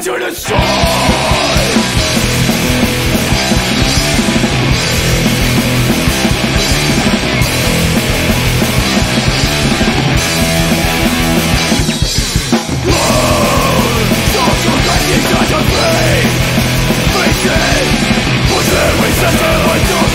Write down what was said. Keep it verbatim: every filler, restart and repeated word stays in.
and to destroy. Face it, push it, resist it, I don't